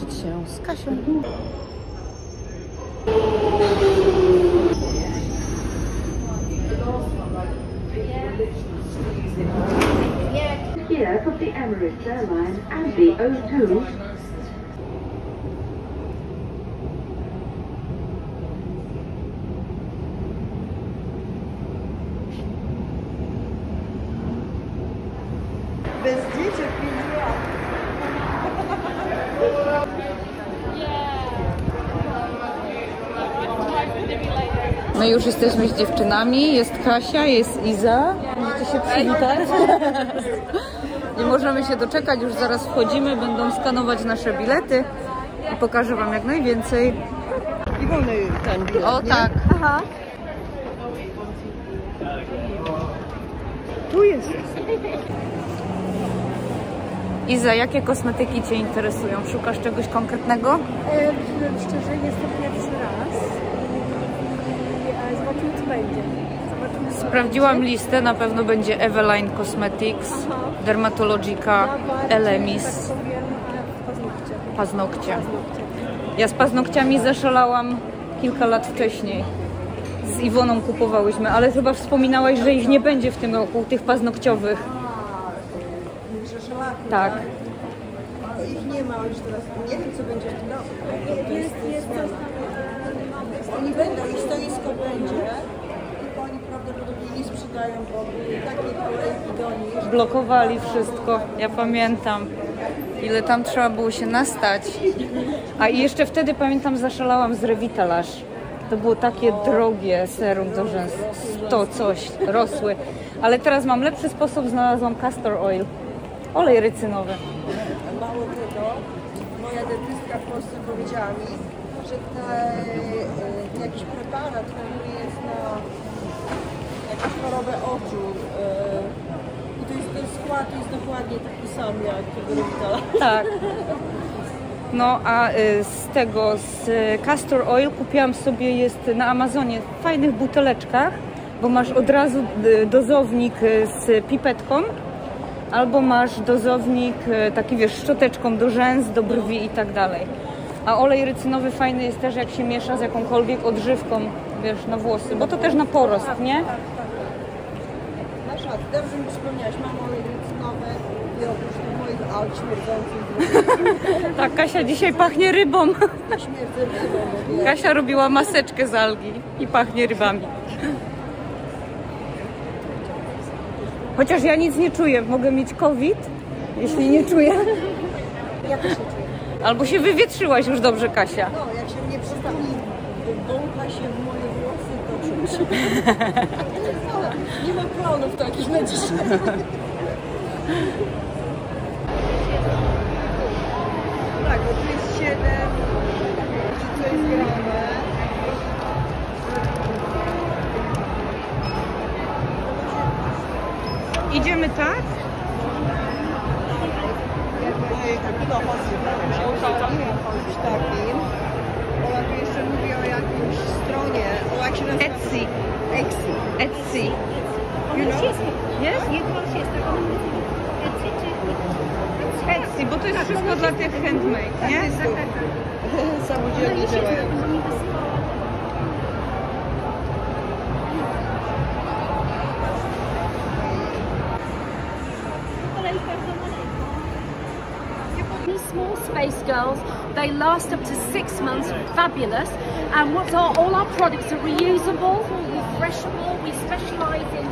połączyć się z Kasią. Here from the Emirates airline and the O2. No już jesteśmy z dziewczynami, jest Kasia, jest Iza. Możecie się przywitać. Nie możemy się doczekać, już zaraz wchodzimy, będą skanować nasze bilety i pokażę wam jak najwięcej. I wolny ten bilet, o nie? Tak. Aha. Tu jest. Iza, jakie kosmetyki cię interesują? Szukasz czegoś konkretnego? Szczerze, jestem pierwszy raz. Zobaczymy, co będzie. Sprawdziłam listę, na pewno będzie Eveline Cosmetics, Dermatologica, Elemis, paznokcie. Ja z paznokciami zaszalałam kilka lat wcześniej. Z Iwoną kupowałyśmy, ale chyba wspominałaś, że ich nie będzie w tym roku, tych paznokciowych. Tak. Ich nie ma już teraz. Nie wiem, co będzie w tym roku. Jest coś tam. Oni będą, ich stoisko będzie. Prawdopodobnie nie sprzedają, bo takie kolejki do nich. Blokowali wszystko, ja pamiętam, ile tam trzeba było się nastać. A i jeszcze wtedy, pamiętam, zaszalałam z Revitalash. To było takie drogie serum do rzęs, 100 coś, rosły. Ale teraz mam lepszy sposób, znalazłam castor oil, olej rycynowy. Mało tego, moja dentystka w Polsce powiedziała mi, że jakiś preparat, który jest na chorobę oczu i to jest ten skład, jest dokładnie taki sam jak tego Revitala. Tak. No a z tego, z castor oil kupiłam sobie, jest na Amazonie w fajnych buteleczkach, bo masz od razu dozownik z pipetką albo masz dozownik taki, wiesz, szczoteczką do rzęs, do brwi i tak dalej. A olej rycynowy fajny jest też, jak się miesza z jakąkolwiek odżywką, wiesz, na włosy, bo to też na porost, nie? Dobrze mi przypomniałaś, mam olej rycynowy i oprócz tych moich aut śmierdzących. Tak, Kasia dzisiaj pachnie rybą. Kasia robiła maseczkę z algi i pachnie rybami. Chociaż ja nic nie czuję, mogę mieć COVID, jeśli nie czuję. Ja też nie czuję. Albo się wywietrzyłaś już dobrze, Kasia. No, jak się mnie przestali, bąka się w moje włosy, to czuć. Nie ma planów takich na dzisiaj. Tak, bo tu jest 7, to jest grane. Idziemy tak? Ola tu jeszcze mówi o jakiejś stronie. Jak się nazywa? Etsy. Etsy. Etsy, bo to jest wszystko dla tych handmade, nie? Samodzielnie działają. These small space girls, they last up to 6 months, fabulous. And all our products are reusable, refreshable. We specialise in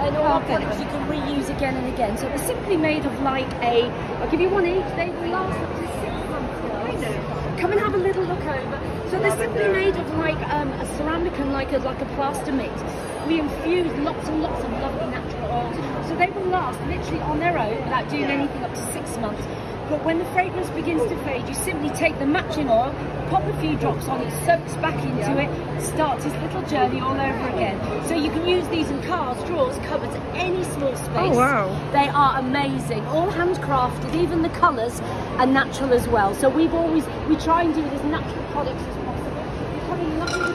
all our products you can reuse again and again. So they're simply made of like a, I'll give you one each, they last up to 6 months. Come and have a little look over. So they're simply made of like a ceramic and like a plaster mix. We infuse lots and lots of lovely natural oils. So they will last literally on their own without doing anything up to 6 months. But when the fragrance begins to fade, you simply take the matching oil, pop a few drops on it, soaks back into it, starts its little journey all over again. So you can use these in cars, drawers, cupboards, any small space. Oh, wow. They are amazing, all handcrafted, even the colours are natural as well. So we try and do as natural products as possible.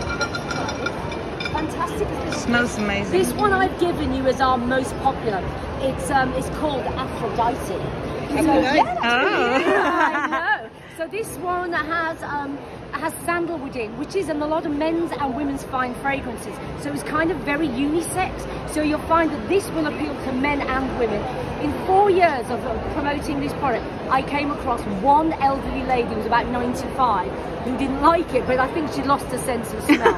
Fantastic as this. Smells amazing. This one I've given you is our most popular. It's called Aphrodite. So, yeah, I know. So this one has sandalwood in, which is in a lot of men's and women's fine fragrances. So it's kind of very unisex. So you'll find that this will appeal to men and women. In 4 years of promoting this product, I came across one elderly lady who was about 95 who didn't like it, but I think she lost her sense of smell.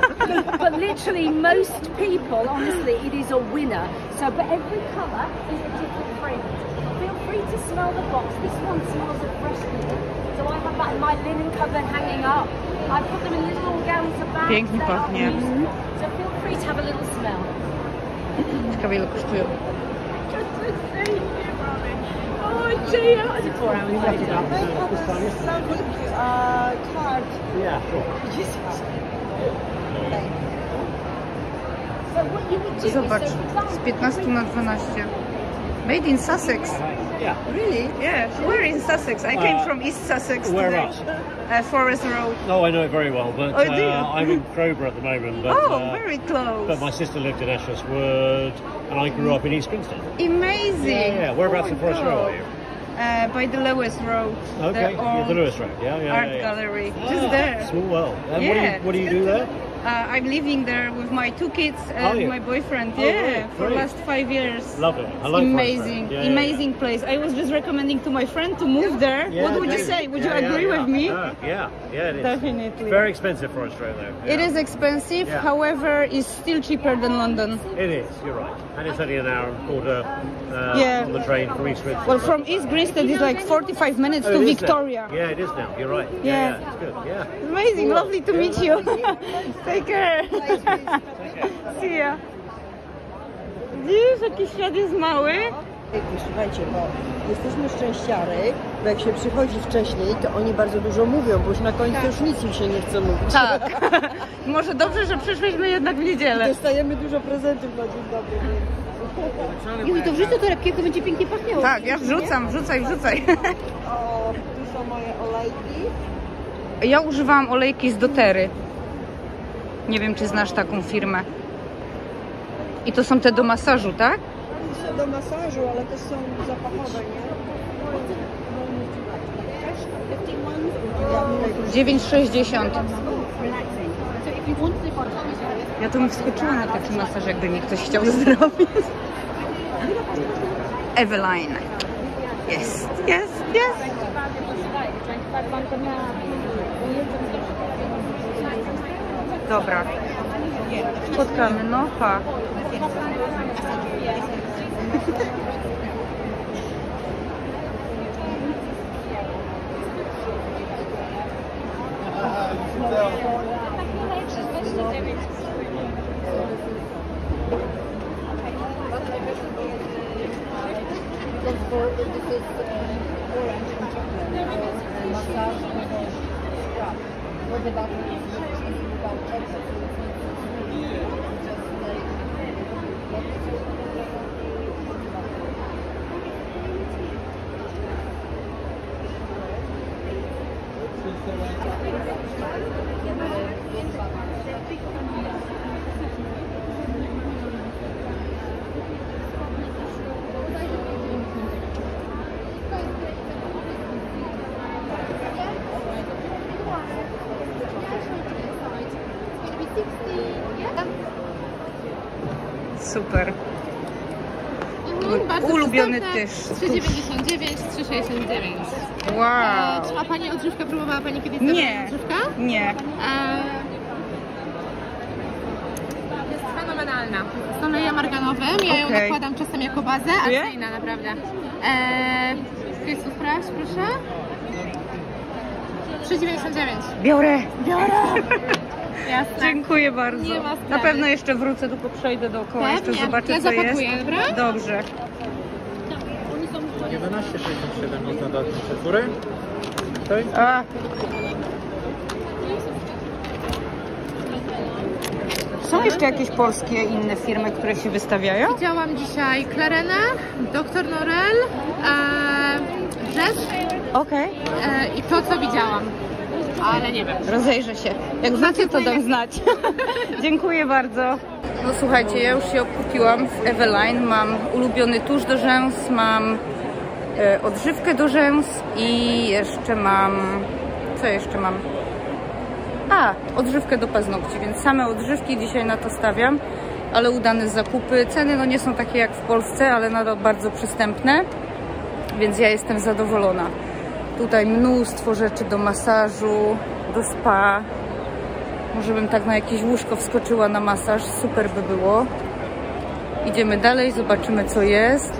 But literally most people, honestly, it is a winner. So, but every colour is a different fragrance. Feel free to smell the box. This one smells of fresh linen. So I have that in my linen cupboard hanging up. I put them in little gowns of bags. Piękny pachnie. So feel free to have a little smell. Ciekawe ile kosztują. Oh dear! $4 later. They have a sample card. Yeah, sure. So what you would do? Zobacz, z 15 na 12. Made in Sussex. Yeah. Really? Yeah. We're in Sussex. I came from East Sussex. Where else? Forest Road. No, I know it very well, but I'm in Crowborough at the moment. But, very close. But my sister lived in Ashurst Wood, and I grew up in East Grinstead. Amazing. Yeah. Whereabouts in Forest Road are you? By the Lewis Road. Okay. The Lewis Road. Yeah. Art gallery. Ah, just there. Small world. And yeah. What do you do there? I'm living there with my 2 kids and my boyfriend. For the last 5 years. Love it. I love amazing, amazing place. I was just recommending to my friend to move there. Yeah, what would you say? Would you agree with me? Yeah, it is. Definitely. Very expensive for Australia. Yeah. It is expensive. Yeah. However, it's still cheaper than London. It is. You're right. And it's only an hour and a quarter on the train from East Grinstead. Well, from East Grinstead it's like 45 minutes to Victoria. Yeah, it is now. You're right. Yeah, it's good. Yeah. Amazing. Lovely to meet you. Take care. See ya. Widzisz, jaki świat jest mały? Słuchajcie, bo jesteśmy szczęściary, bo jak się przychodzi wcześniej, to oni bardzo dużo mówią, bo już na końcu już nic im się nie chce mówić. Tak. Może dobrze, że przyszliśmy jednak w niedzielę. I dostajemy dużo prezentów na dzień dobry. Już to wrzucę torebkę, to będzie pięknie pachniało. Tak, ja wrzucam, wrzucaj. O, tu są moje olejki. Ja używałam olejki z Dotery. Nie wiem, czy znasz taką firmę. I to są te do masażu, tak? To są do masażu, ale też są zapachowe, nie? 9,60. Ja to bym wskoczyła na taki masaż, jakby mi ktoś chciał zrobić. Eveline. Jest. Dobra, spotkamy, no pa. Super. Mój ulubiony tyż. 3,99, 3,69. Wow. A Pani odżywkę próbowała Pani kiedyś? Nie. Odżywka? Nie. Jest fenomenalna. Są oleje marganowe. Ja ją nakładam czasem jako bazę, a inna naprawdę. Sprawdź, proszę. 3,99. Biorę. Jasne. Dziękuję bardzo. Na pewno jeszcze wrócę, tylko przejdę dookoła, jeszcze zobaczę co jest. Dobra? Dobrze. 11,67 można dać recepturę. Są jeszcze jakieś polskie inne firmy, które się wystawiają? Widziałam dzisiaj Clarenę, Dr. Norel, Rzecz i to co widziałam. Ale nie wiem. Rozejrzę się. Jak znacie, to dam znać. Dziękuję bardzo. No słuchajcie, ja już się okupiłam w Eveline. Mam ulubiony tusz do rzęs, mam odżywkę do rzęs i jeszcze mam Co jeszcze mam? A, odżywkę do paznokci, więc same odżywki dzisiaj na to stawiam, ale udane zakupy. Ceny no nie są takie jak w Polsce, ale nadal bardzo przystępne, więc ja jestem zadowolona. Tutaj mnóstwo rzeczy do masażu, do spa. Może bym tak na jakieś łóżko wskoczyła na masaż, super by było. Idziemy dalej, zobaczymy co jest.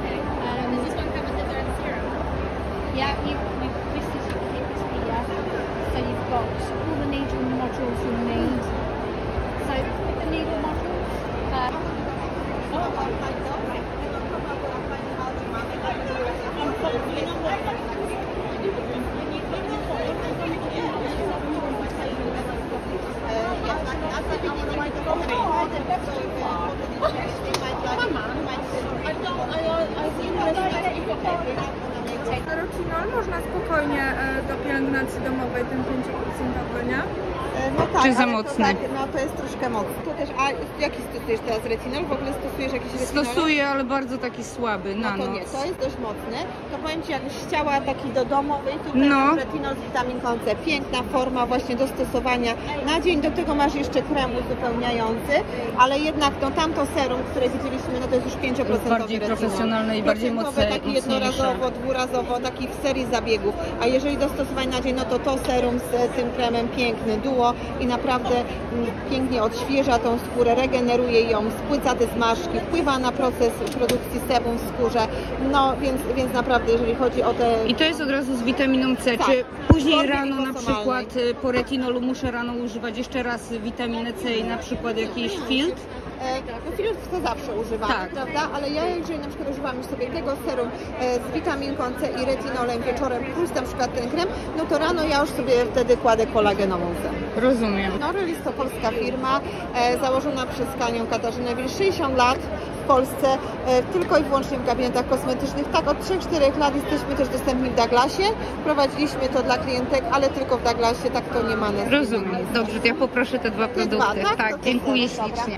Można spokojnie do pielęgnacji domowej ten 5%, nie? No tak, czy za mocny? To, tak, no to jest troszkę mocny. To też, a jaki stosujesz teraz retinol? W ogóle stosujesz jakiś retinol? Stosuję, ale bardzo taki słaby, na no to noc. Nie, to jest dość mocny. To powiem Ci, jakbyś chciała taki do domowej, tutaj no. Retinol z witaminką C. Piękna forma właśnie do stosowania na dzień. Do tego masz jeszcze krem uzupełniający, ale jednak no, tamto serum, które widzieliśmy, no to jest już 5% bardziej retinol. Profesjonalne i bardziej mocne. Taki jednorazowo, dwurazowo, taki w serii zabiegów. A jeżeli dostosować na dzień, no to to serum z tym kremem piękny duo i naprawdę pięknie odświeża tą skórę, regeneruje ją, spłyca te zmarszki, wpływa na proces produkcji sebum w skórze. No więc naprawdę, jeżeli chodzi o te... I to jest od razu z witaminą C. Tak. Czy później rano na przykład po retinolu muszę rano używać jeszcze raz witaminę C i na przykład jakiś filtr? Filtr to zawsze używamy, tak, prawda? Ale ja jeżeli na przykład używam już sobie tego serum z witaminką C i retinolem wieczorem plus na przykład ten krem, no to rano ja już sobie wtedy kładę kolagenową C. Rozumiem. Norel jest to polska firma założona przez Kanią Katarzynę Wil, 60 lat w Polsce, tylko i wyłącznie w gabinetach kosmetycznych. Tak, od 3-4 lat jesteśmy też dostępni w Douglasie. Prowadziliśmy to dla klientek, ale tylko w Douglasie, tak to nie ma na Rozumiem. Dobrze, to ja poproszę te dwa produkty. Tak, dziękuję ślicznie.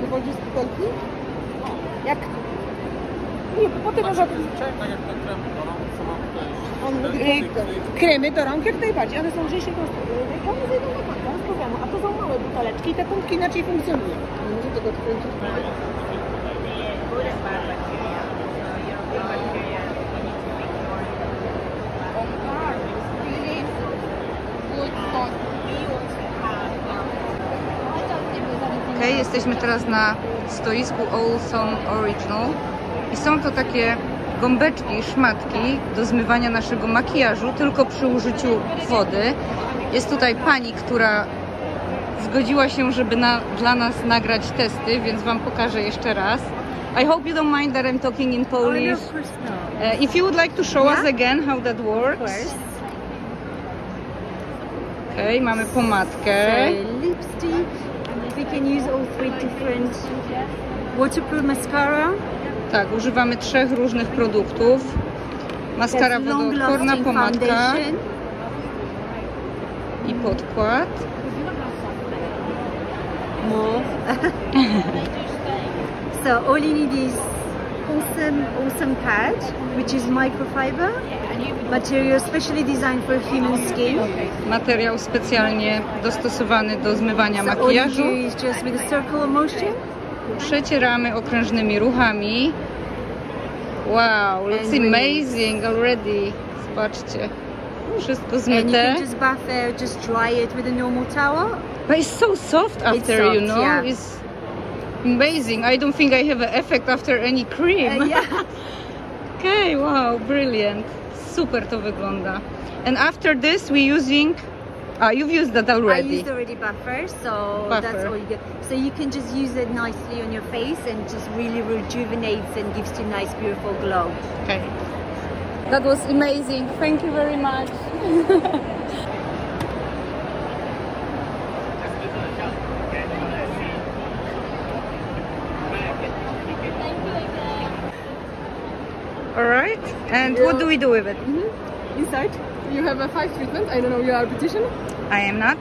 Wychodzisz z butelki? Jak? Nie, potem może... Tak jak te kremy do rąk, co mam tutaj... Kremy do rąk jak najbardziej, one są lżejsze. Reklamy zejdą na kartę, z problemu, a to są małe buteleczki i te punkty inaczej funkcjonują. Nie będzie tego odkręcić. Jesteśmy teraz na stoisku Allson Original i są to takie gąbeczki, szmatki do zmywania naszego makijażu, tylko przy użyciu wody. Jest tutaj pani, która zgodziła się, żeby dla nas nagrać testy, więc wam pokażę jeszcze raz. I hope you don't mind that I'm talking in Polish. If you would like to show us again how that works. Okay, mamy pomadkę. We can use all three different waterproof mascara. Tak, używamy 3 różnych produktów. Maskara wodoodporna, pomadka i podkład. More. So all you need is awesome pad, which is microfiber material specially designed for human skin. Materiał specjalnie dostosowany do zmywania makijażu. Przecieramy okrężnymi ruchami. Wow, looks amazing already. Zobaczcie, wszystko zmyte. But it's so soft after, you know. Yeah. It's amazing. I don't think I have an effect after any cream. Yeah. Okay, wow, brilliant. Super to wygląda. And after this we using... you've used that already. I used already buffer, so that's all you get. So you can just use it nicely on your face and just really rejuvenates and gives you nice beautiful glow. Okay. That was amazing. Thank you very much. Alright, and yeah. What do we do with it? Mm-hmm. Inside, you have 5 treatments. I don't know, you are a beautician? I am not.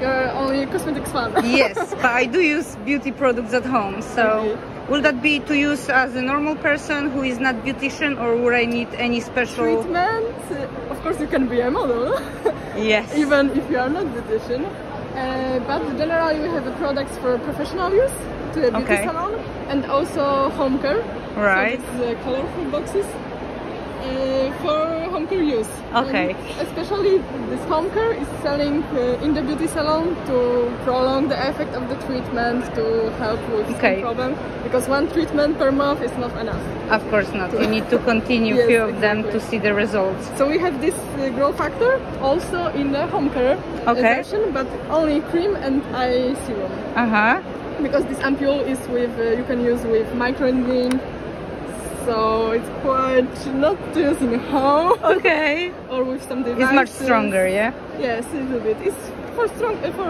You're only a cosmetics fan. Yes, but I do use beauty products at home, so... Okay. Will that be to use as a normal person who is not beautician, or would I need any special... treatment? Of course you can be a model. Yes. Even if you are not beautician. But generally we have products for professional use, to a beauty salon, and also home care. Right. So it's colorful boxes for home care use. Okay. And especially this home care is selling in the beauty salon to prolong the effect of the treatment, to help with skin problem, because one treatment per month is not enough. Of course not. You need to continue yes, few of them to see the results. So we have this growth factor also in the home care version, but only cream and eye serum. Because this ampoule is with you can use with microneedling. So it's quite not to use in home. Okay. Or with some devices. It's much stronger, yeah? Yes, a little bit. It's for strong, for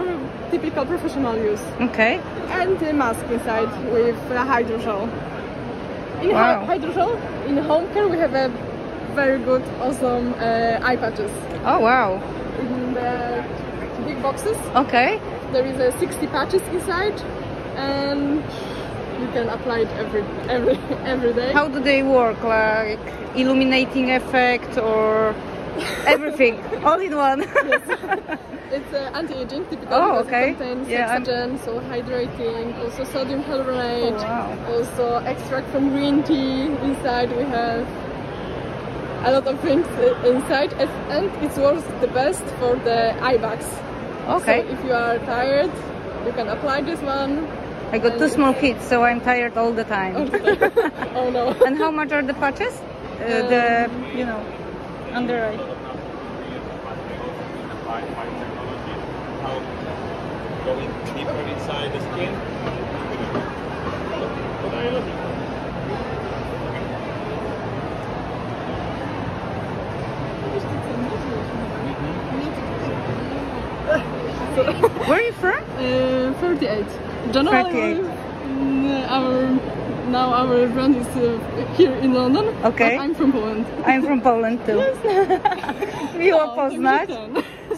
typical professional use. Okay. And the mask inside with hydrogel. In hydrogel, in home care we have a very good, awesome eye patches. Oh wow. In the big boxes. Okay. There is 60 patches inside, and you can apply it every day. How do they work? Like illuminating effect or everything, all in one? Yes. It's anti-aging, typically it contains oxygen, so hydrating, also sodium hyaluronate, also extract from green tea. Inside we have a lot of things inside, and it works the best for the eye bags. Okay. So if you are tired, you can apply this one. I got two small kids, so I'm tired all the time. Okay. Oh no. And how much are the patches? You know, under eye. Going deeper inside the skin. Where are you from? 38. Generally, our brand is here in London. Okay. I'm from Poland. I'm from Poland too. Yes. Miło poznać.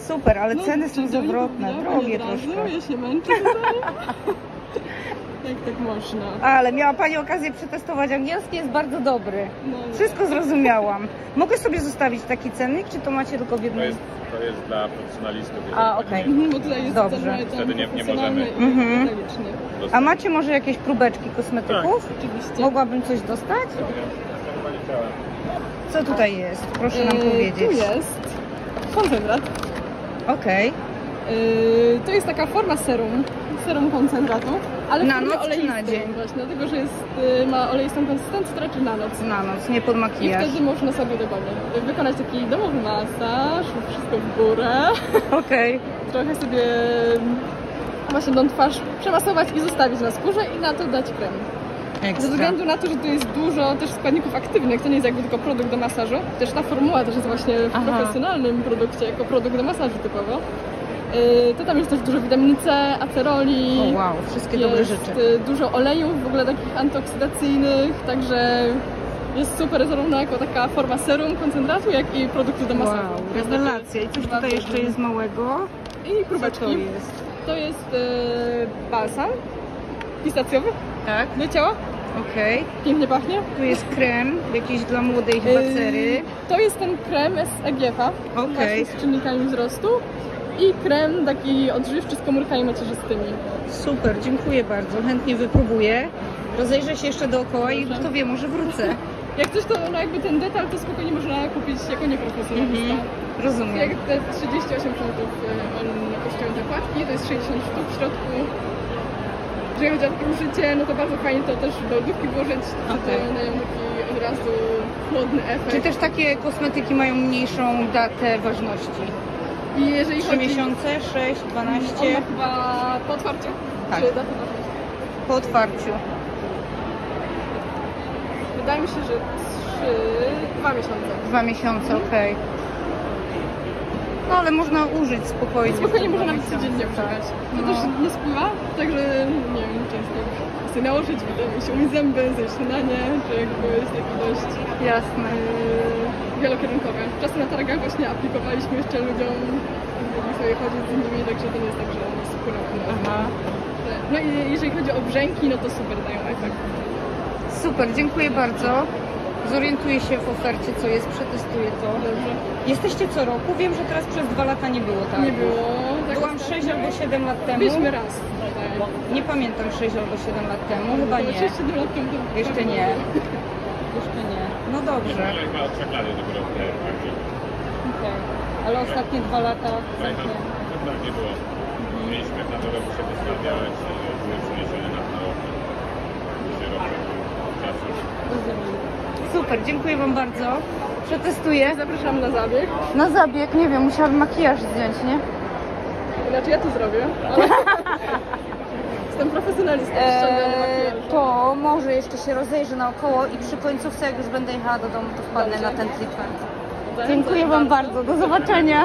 Super, ale ceny są zawrotne, drogie troszkę. Ja się męczę tutaj. Tak można. Ale miała Pani okazję przetestować angielski, jest bardzo dobry. No, wszystko zrozumiałam. Mogę sobie zostawić taki cennik, czy to macie tylko w jednym? To jest dla profesjonalistów. A, okej. Dobrze. Wtedy nie możemy. A macie może jakieś próbeczki kosmetyków? Tak, oczywiście. Mogłabym coś dostać? Co tutaj jest? Proszę nam powiedzieć. Tu jest koncentrat. Okej. To jest taka forma serum koncentratu, ale na noc czy na dzień? Właśnie, dlatego, że jest, ma oleistą konsystencję, to raczej na noc. Na noc, nie pod makijaż. I wtedy można sobie wykonać taki domowy masaż, wszystko w górę. Okej. Trochę sobie właśnie tą twarz przemasować i zostawić na skórze i na to dać krem. Ekstra. Ze względu na to, że tu jest dużo też składników aktywnych, to nie jest jakby tylko produkt do masażu. Też ta formuła też jest właśnie w profesjonalnym produkcie, jako produkt do masażu typowo. To tam jest też dużo witaminy C, aceroli. O wow, wszystkie dobre rzeczy. Jest dużo olejów, w ogóle takich antyoksydacyjnych, także jest super zarówno jako taka forma serum, koncentratu, jak i produktu do masażu. Wow, rewelacja. I coś tutaj jeszcze jest małego? I próbeczki. Co to jest? To jest balsam pistacjowy do ciała. Okej. Pięknie pachnie. Tu jest krem, jakiś dla młodej chyba cery. To jest ten krem z EGF-a, z czynnikami wzrostu. I krem taki odżywczy z komórkami macierzystymi. Super, dziękuję bardzo. Chętnie wypróbuję. Rozejrzę się jeszcze dookoła i kto wie, może wrócę. Jak coś to no jakby ten detal to spokojnie można kupić jako nieprofesjonalista. Rozumiem. Jak te 38 sztuk kosztują zakładki, to jest 60 sztuk w środku. Jeżeli chodzi o takie użycie, no to bardzo fajnie to też do lodówki włożyć, to dają taki od razu chłodny efekt. Czy też takie kosmetyki mają mniejszą datę ważności? I jeżeli 3 miesiące, 6, 12. Chyba po otwarciu? Tak. Czy po otwarciu. Wydaje mi się, że 2 miesiące. 2 miesiące, okej. No ale można użyć spokojnie. Spokojnie można nawet codziennie używać. To też nie spływa, także nie wiem, często chcę nałożyć, wydaje mi się, umyć zęby, zejść na nie, czy jakby jest taki dość jasny. wielokierunkowy. Czasem na targach właśnie aplikowaliśmy jeszcze ludziom, mogli sobie chodzić z nimi, także to nie jest tak, że oni super. No i jeżeli chodzi o brzęki, no to super dają efekt. Super, dziękuję bardzo. Zorientuję się w ofercie, co jest, przetestuję to. Dobrze. Jesteście co roku? Wiem, że teraz przez 2 lata nie było tak. Nie było. Tak. Byłam 6 albo 7 lat temu. Byliśmy raz. Nie pamiętam, 6 albo 7 lat temu, no, chyba nie. Jeszcze nie. Jeszcze nie. No dobrze. Okay. Ale ostatnie 2 lata nie było. Mieliśmy na to roku się wystawiać, przeniesione na to czasu. Super, dziękuję wam bardzo. Przetestuję. Zapraszam na zabieg. Na zabieg, nie wiem, musiałabym makijaż zdjąć, nie? Znaczy ja to zrobię. Ale... Jestem profesjonalistą. To może jeszcze się rozejrzę naokoło i przy końcówce, jak już będę jechała do domu, to wpadnę na ten treatment. Dziękuję wam bardzo. Do zobaczenia.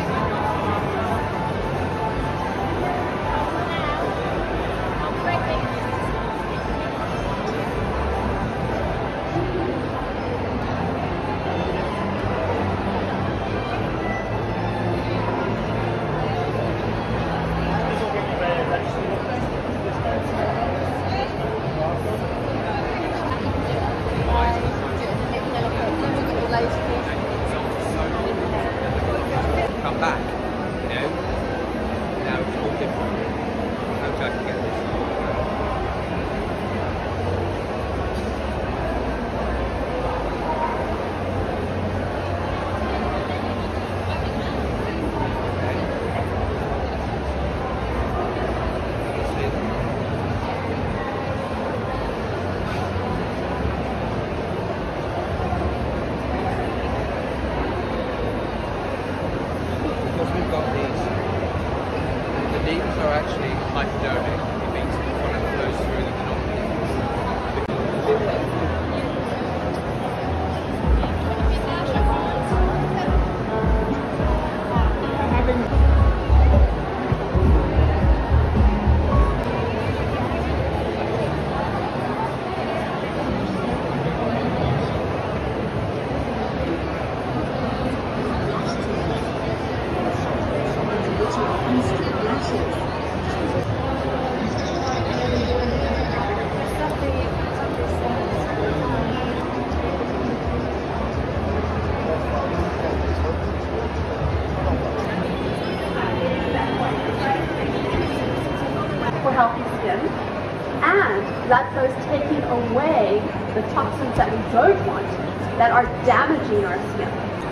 That are damaging our skin.